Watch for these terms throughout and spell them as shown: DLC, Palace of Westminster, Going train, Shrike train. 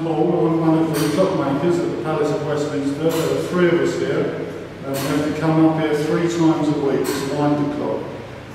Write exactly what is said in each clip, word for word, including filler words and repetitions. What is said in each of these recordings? I'm Paul, I'm one of the clockmakers at the Palace of Westminster. There are three of us here, and we have to come up here three times a week to wind the clock.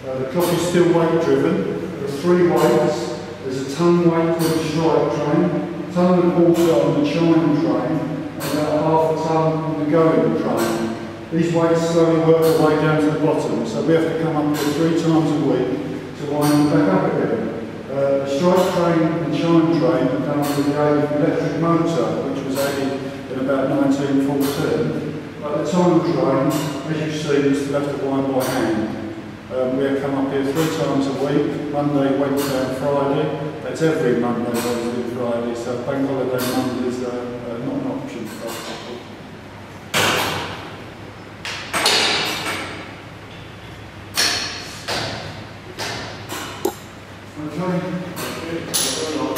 Uh, the clock is still weight driven. There are three weights. There's a ton weight for the Shrike train, a ton and a quarter on the Chime train, and about half a ton on the Going train. These weights slowly work their way down to the bottom, so we have to come up here three times a week to wind them back up again. Uh, the Shrike train and the Chime train have come with the aid of an electric motor, which was added in about nineteen fourteen. But the Time train, as you see, we still have to wind by hand. Um, we have come up here three times a week, Monday, Wednesday and Friday. That's every Monday, Wednesday and Friday, so bank holiday Monday is uh, uh, not an option for us. Okay.